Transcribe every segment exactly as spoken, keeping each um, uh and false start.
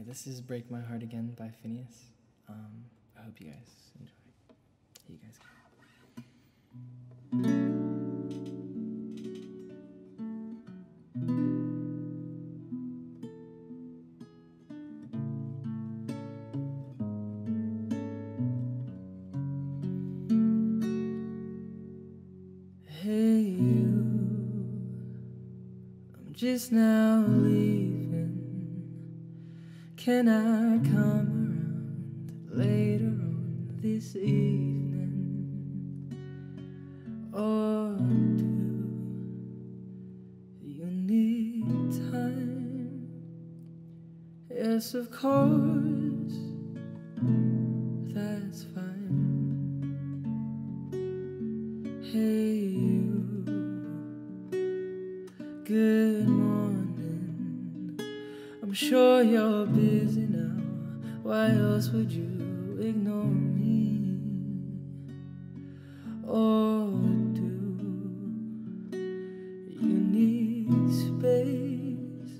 Okay, this is Break My Heart Again by Finneas. Um, I hope you guys enjoy. Here you guys go. Hey you, I'm just now leaving. Can I come around later on this evening? Or do you need time? Yes, of course, that's fine. Hey you, good morning. I'm sure you're busy now. Why else would you ignore me? Or do you need space?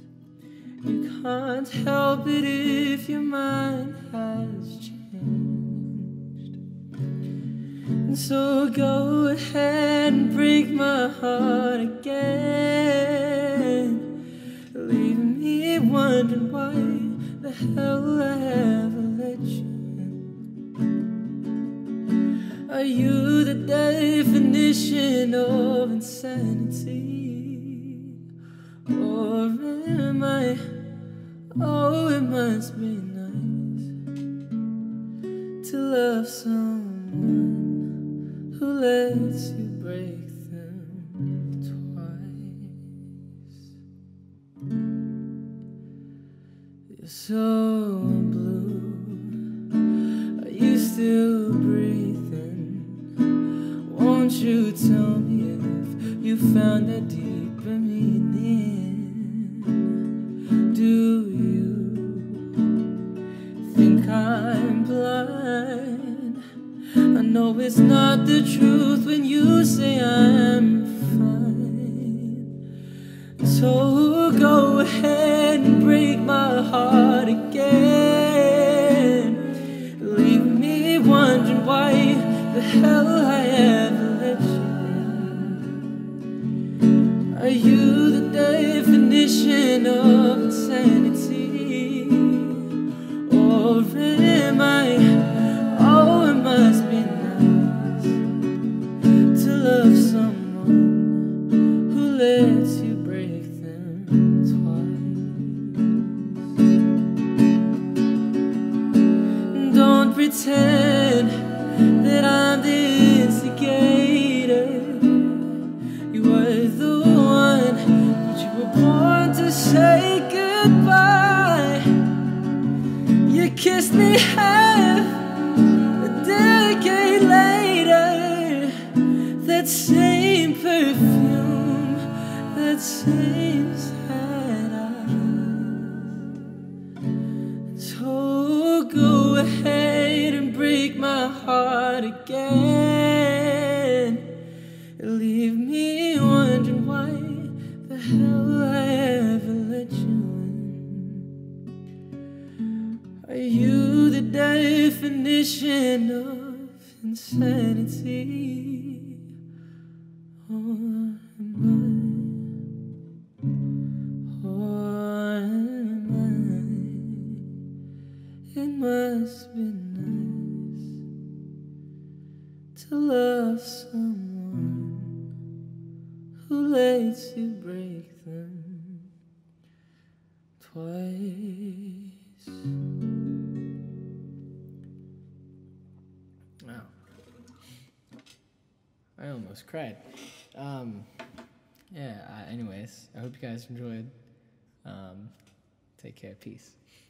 You can't help it if your mind has changed. And so go ahead and break my heart again. Leave me wondering why the hell I ever let you in. Are you the definition of insanity? Or am I, oh, it must be nice to love someone who lets you break them twice. So blue, are you still breathing? Won't you tell me if you found a deeper meaning? Do you think I'm blind? I know it's not the truth when you say I'm fine. So go ahead and break my heart again. Leave me wondering why the hell I ever let you in. Are you the definition of insanity? Or am I, oh, it must be nice to love someone who lets you break them twice. Pretend that I'm the instigator. You are the one that you were born to say goodbye. You kissed me half a decade later. That same perfume, that same sad eyes. So go ahead, break my heart again. Leave me wondering why the hell I ever let you in. Are you the definition of insanity? Or am I? Or am I? It must be nice to love someone who lets you break them twice. Wow. I almost cried. Um, yeah, uh, anyways, I hope you guys enjoyed. Um, take care. Peace.